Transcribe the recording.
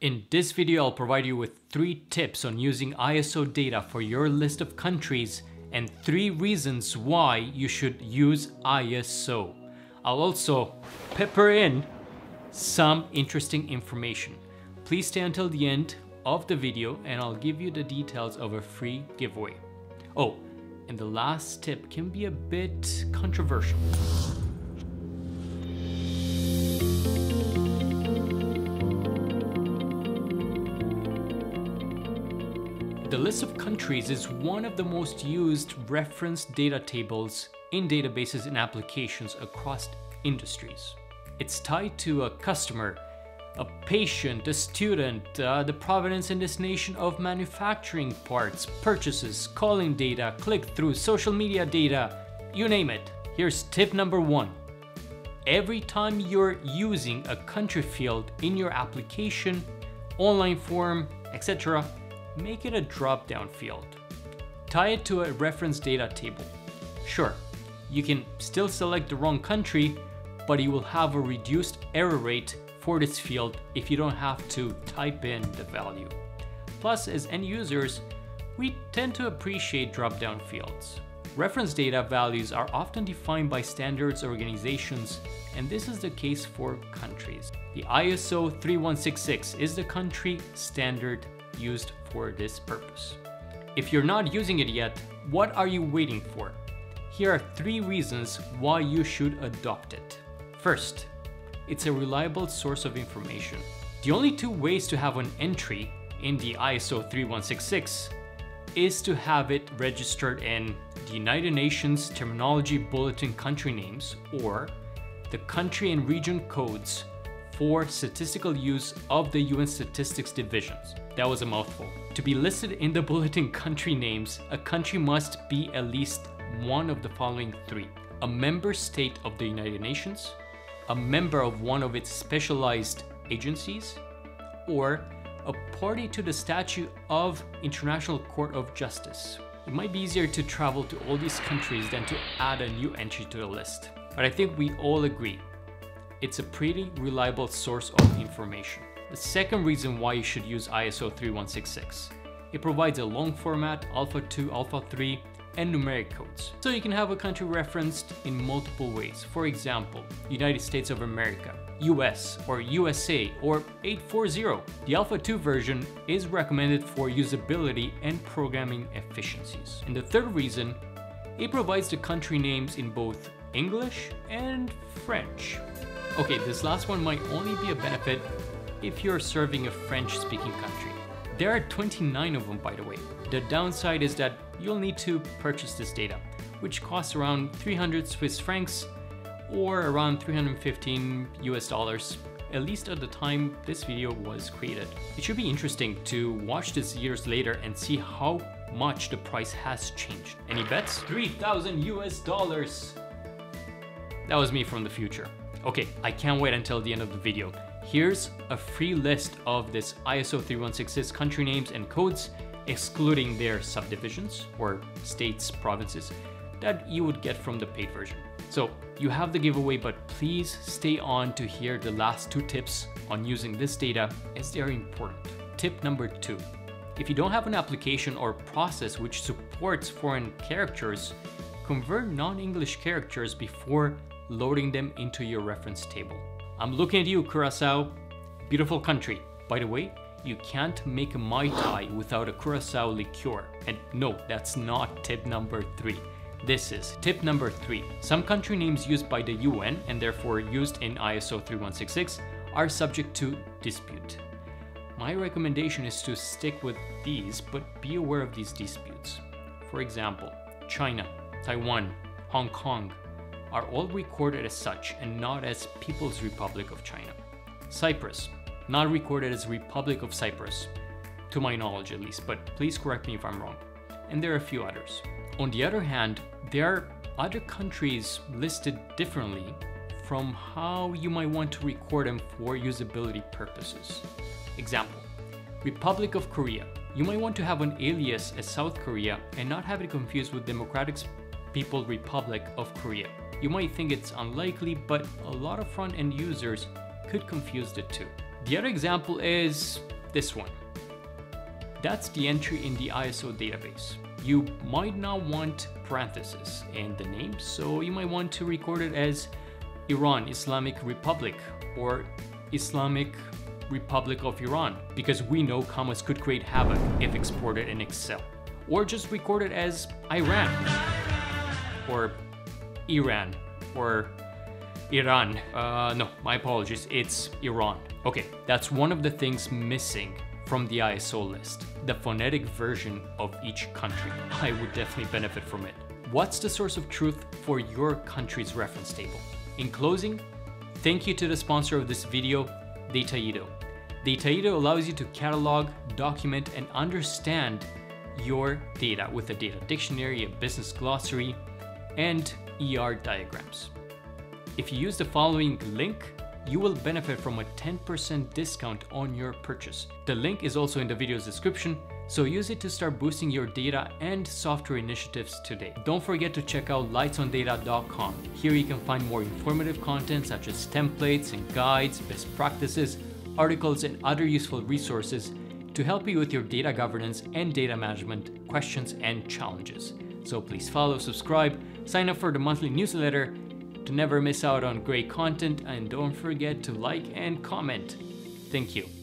In this video, I'll provide you with 3 tips on using ISO data for your list of countries and 3 reasons why you should use ISO. I'll also pepper in some interesting information. Please stay until the end of the video and I'll give you the details of a free giveaway. Oh, and the last tip can be a bit controversial. The list of countries is one of the most used reference data tables in databases and applications across industries. It's tied to a customer, a patient, a student, the provenance and destination of manufacturing parts, purchases, calling data, click-through, social media data, you name it. Here's tip number 1. Every time you're using a country field in your application, online form, etc., make it a drop-down field. Tie it to a reference data table. Sure, you can still select the wrong country, but you will have a reduced error rate for this field if you don't have to type in the value. Plus, as end users, we tend to appreciate drop-down fields. Reference data values are often defined by standards organizations, and this is the case for countries. The ISO 3166 is the country standard used for this purpose. If you're not using it yet, what are you waiting for? Here are 3 reasons why you should adopt it. First, it's a reliable source of information. The only 2 ways to have an entry in the ISO 3166 is to have it registered in the United Nations Terminology Bulletin country names or the country and region codes for statistical use of the UN Statistics Divisions. That was a mouthful. To be listed in the bulletin country names, a country must be at least one of the following 3. A member state of the United Nations, a member of one of its specialized agencies, or a party to the statute of International Court of Justice. It might be easier to travel to all these countries than to add a new entry to the list. But I think we all agree, it's a pretty reliable source of information. The second reason why you should use ISO 3166. It provides a long format, alpha 2, alpha 3, and numeric codes. So you can have a country referenced in multiple ways. For example, United States of America, US or USA or 840. The alpha 2 version is recommended for usability and programming efficiencies. And the third reason, it provides the country names in both English and French. Okay, this last one might only be a benefit if you're serving a French-speaking country. There are 29 of them, by the way. The downside is that you'll need to purchase this data, which costs around 300 Swiss francs or around $315 US, at least at the time this video was created. It should be interesting to watch this years later and see how much the price has changed. Any bets? $3,000 US. That was me from the future. Okay, I can't wait until the end of the video. Here's a free list of this ISO 3166 country names and codes, excluding their subdivisions or states, provinces, that you would get from the paid version. So you have the giveaway, but please stay on to hear the last 2 tips on using this data as they are important. Tip number 2. If you don't have an application or process which supports foreign characters, convert non-English characters before loading them into your reference table. I'm looking at you, Curaçao. Beautiful country. By the way, you can't make a Mai Tai without a Curaçao liqueur. And no, that's not tip number 3. This is tip number 3. Some country names used by the UN and therefore used in ISO 3166 are subject to dispute. My recommendation is to stick with these, but be aware of these disputes. For example, China, Taiwan, Hong Kong, are all recorded as such and not as People's Republic of China. Cyprus, not recorded as Republic of Cyprus, to my knowledge at least, but please correct me if I'm wrong. And there are a few others. On the other hand, there are other countries listed differently from how you might want to record them for usability purposes. Example, Republic of Korea. You might want to have an alias as South Korea and not have it confused with Democratic People's Republic of Korea. You might think it's unlikely, but a lot of front-end users could confuse the 2. The other example is this one. That's the entry in the ISO database. You might not want parentheses and the name, so you might want to record it as Iran, Islamic Republic, or Islamic Republic of Iran, because we know commas could create havoc if exported in Excel. Or just record it as Iran, or Iran, or Iran. No, my apologies, it's Iran. Okay, that's one of the things missing from the ISO list, the phonetic version of each country. I would definitely benefit from it. What's the source of truth for your country's reference table? In closing, thank you to the sponsor of this video, Dataedo. Dataedo allows you to catalog, document, and understand your data with a data dictionary, a business glossary, and ER diagrams. If you use the following link, you will benefit from a 10% discount on your purchase. The link is also in the video's description, so use it to start boosting your data and software initiatives today. Don't forget to check out lightsondata.com. Here you can find more informative content such as templates and guides, best practices, articles, and other useful resources to help you with your data governance and data management questions and challenges. So please follow, subscribe, sign up for the monthly newsletter to never miss out on great content, and don't forget to like and comment. Thank you.